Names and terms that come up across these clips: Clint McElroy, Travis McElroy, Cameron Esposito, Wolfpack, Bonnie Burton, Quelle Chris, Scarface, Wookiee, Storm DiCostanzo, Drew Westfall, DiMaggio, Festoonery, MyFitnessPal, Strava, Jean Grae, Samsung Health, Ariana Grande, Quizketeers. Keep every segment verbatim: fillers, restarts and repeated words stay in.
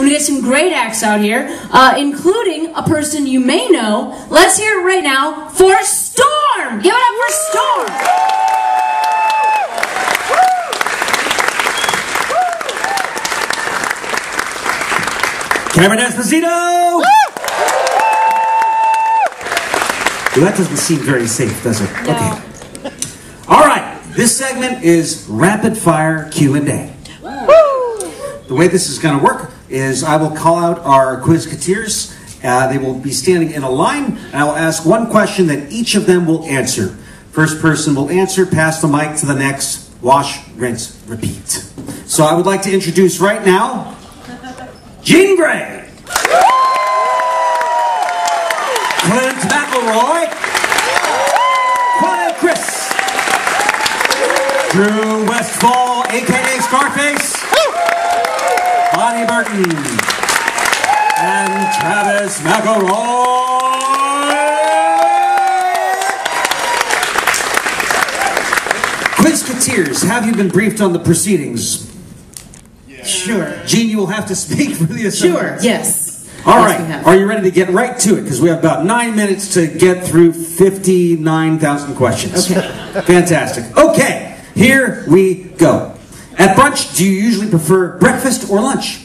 We're gonna get some great acts out here, uh, including a person you may know. Let's hear it right now for Storm. Give it up for Storm. Cameron Esposito. Well, that doesn't seem very safe, does it? No. Okay. All right. This segment is rapid fire Q and A. The way this is going to work is I will call out our quizketeers. Uh, they will be standing in a line, and I will ask one question that each of them will answer. First person will answer, pass the mic to the next, wash, rinse, repeat. So I would like to introduce right now, Jean Grae, Clint McElroy, Quelle Chris, Drew Westfall, a k a. Scarface, Burton, and Travis McElroy. Quizketeers, have you been briefed on the proceedings? Yeah. Sure. Gene, you will have to speak for the assembly. Sure, yes. All yes, right, are you ready to get right to it? Because we have about nine minutes to get through fifty-nine thousand questions. Okay. Fantastic. Okay, here we go. At brunch, do you usually prefer breakfast or lunch?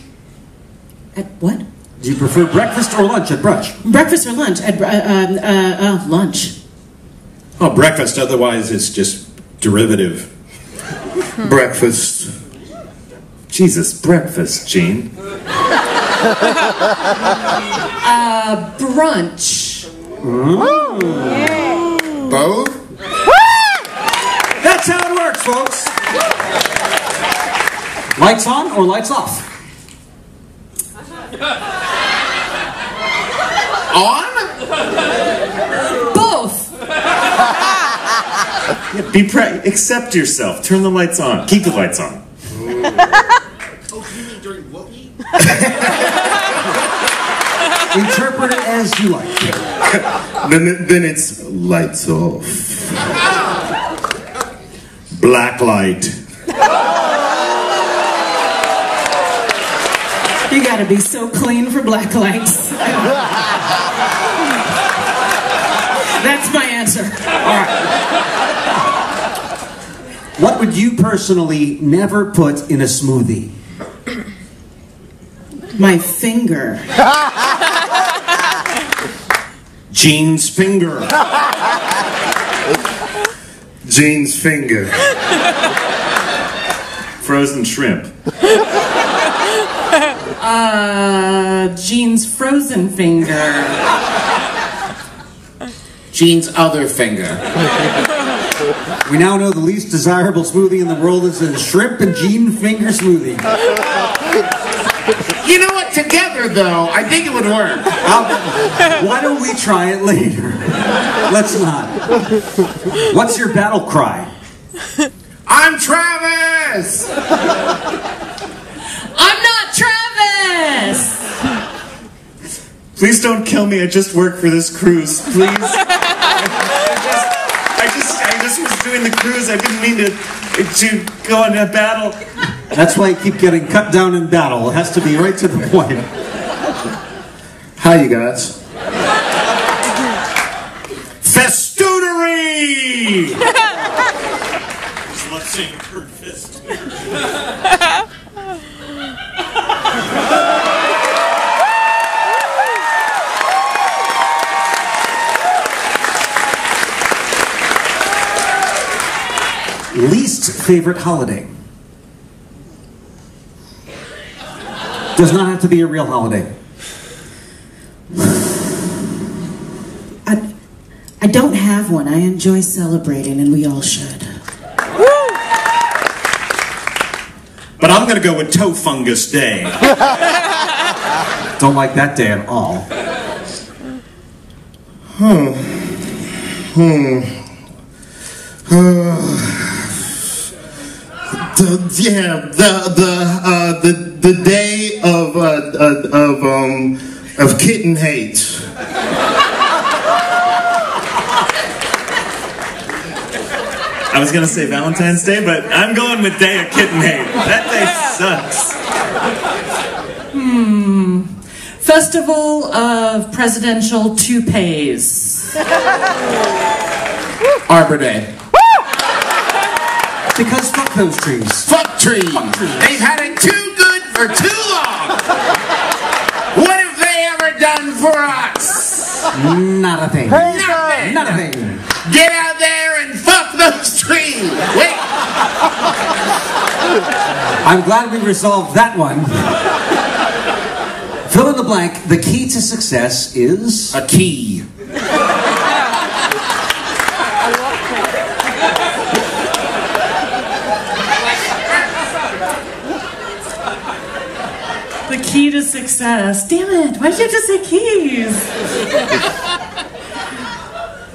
At what? Do you prefer breakfast or lunch at brunch? Breakfast or lunch at uh, uh, uh, lunch. Oh, breakfast. Otherwise, it's just derivative. Breakfast. Jesus, breakfast, Gene. uh, brunch. Oh. Yeah. Both? That's how it works, folks. Lights on or lights off? On? Both. Yeah, be pre- accept yourself. Turn the lights on. Keep the lights on. Oh, you mean during Wookiee? Interpret it as you like. then, then it's lights off. Black light. You gotta be so clean for black lights. That's my answer. All right. What would you personally never put in a smoothie? My finger. Jean's finger. Jean's finger. Frozen shrimp. Uh, Jean's frozen finger. Jean's other finger. We now know the least desirable smoothie in the world is a shrimp and Jean finger smoothie. You know what? Together, though, I think it would work. I'll, why don't we try it later? Let's not. What's your battle cry? I'm Travis! I'm not Travis! Please don't kill me. I just work for this cruise. Please. I, just, I just, I just was doing the cruise. I didn't mean to, to go into battle. That's why you keep getting cut down in battle. It has to be right to the point. Hi, you guys. Festoonery. Let's see. Festoonery. Least favorite holiday. Does not have to be a real holiday. I, I don't have one. I enjoy celebrating, and we all should. Woo! But I'm going to go with Toe Fungus Day. Don't like that day at all. Hmm. Hmm. Uh. The, yeah, the the uh, the the day of uh, of um of kitten hate. I was gonna say Valentine's Day, but I'm going with Day of Kitten Hate. That day sucks. Hmm. Hmm. Festival of Presidential Toupees. Arbor Day. Because fuck those trees. Fuck trees. Fuck trees. They've had it too good for too long. What have they ever done for us? Not a thing. Hey, nothing. Nothing. Nothing. Get out there and fuck those trees. Wait. I'm glad we resolved that one. Fill in the blank. The key to success is... a key. The key to success. Damn it, why did you have to say keys?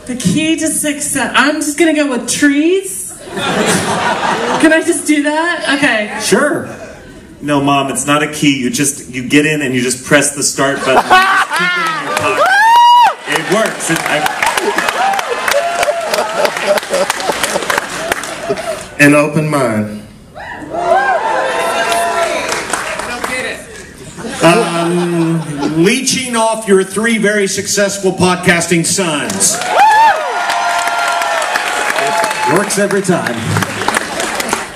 The key to success. I'm just gonna go with trees. Can I just do that? Okay. Sure. No, Mom, it's not a key. You just, you get in and you just press the start button. You just keep it in your pocket. It works. It, I... An open mind. Um, leeching off your three very successful podcasting sons. Works every time.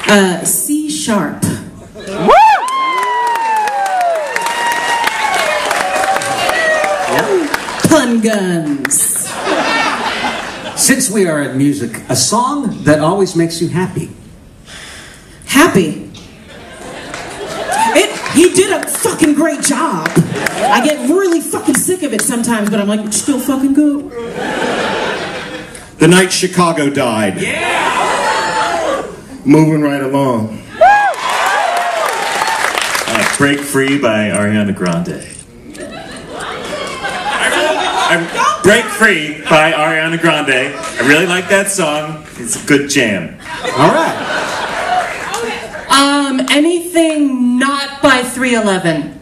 Uh, C sharp. Woo! Pun guns. Since we are at music, a song that always makes you happy. Happy. It, he did a fucking great job. I get really fucking sick of it sometimes, but I'm like, it's still fucking good. The night Chicago died. Yeah! Moving right along. Uh, Break Free by Ariana Grande. I, I, Break Free by Ariana Grande. I really like that song. It's a good jam. All right. Um, anything not by three eleven.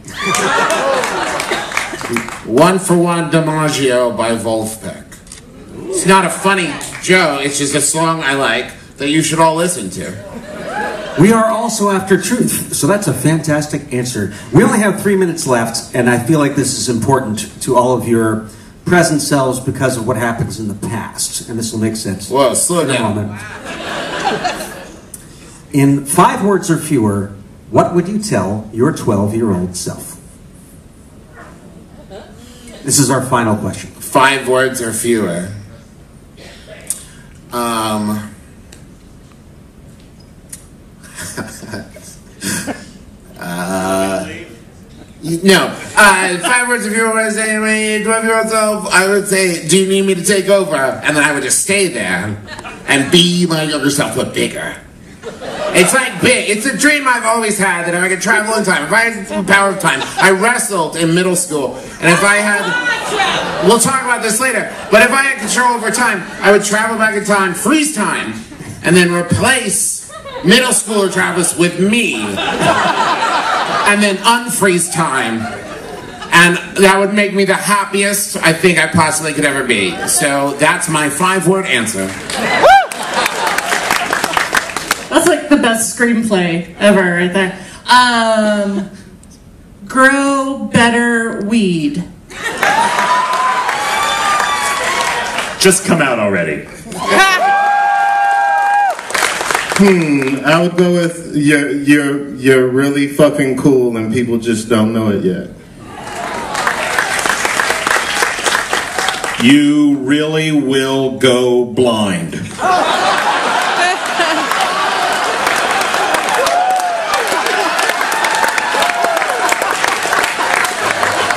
One for One DiMaggio by Wolfpack. It's not a funny joke, it's just a song I like that you should all listen to. We are also after truth, so that's a fantastic answer. We only have three minutes left, and I feel like this is important to all of your present selves because of what happens in the past. And this will make sense. Whoa, slow down. In five words or fewer, what would you tell your twelve-year-old self? This is our final question. Five words or fewer. Um, uh, no. Uh, five words or fewer, what I say to my twelve-year-old self, I would say, do you need me to take over? And then I would just stay there and be my younger self, but bigger. It's like big. It's a dream I've always had that if I could travel in time, if I had the power of time, I wrestled in middle school, and if I had, we'll talk about this later, but if I had control over time, I would travel back in time, freeze time, and then replace middle schooler Travis with me, and then unfreeze time, and that would make me the happiest I think I possibly could ever be. So that's my five-word answer. That's like the best screenplay ever right there. Um, grow better weed. Just come out already. Hmm, I would go with you're, you're, you're really fucking cool and people just don't know it yet. You really will go blind.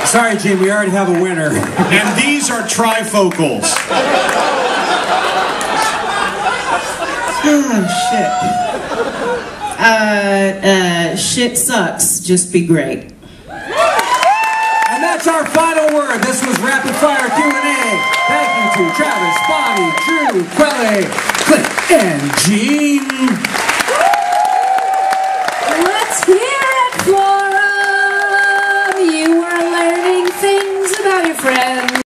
Sorry, Jim, we already have a winner. And these are trifocals. Oh, shit. Uh, uh, shit sucks. Just be great. And that's our final word. This was Rapid Fire Q and A. Thank you to Travis, Bonnie, Drew, Quelle, Clint, and Jean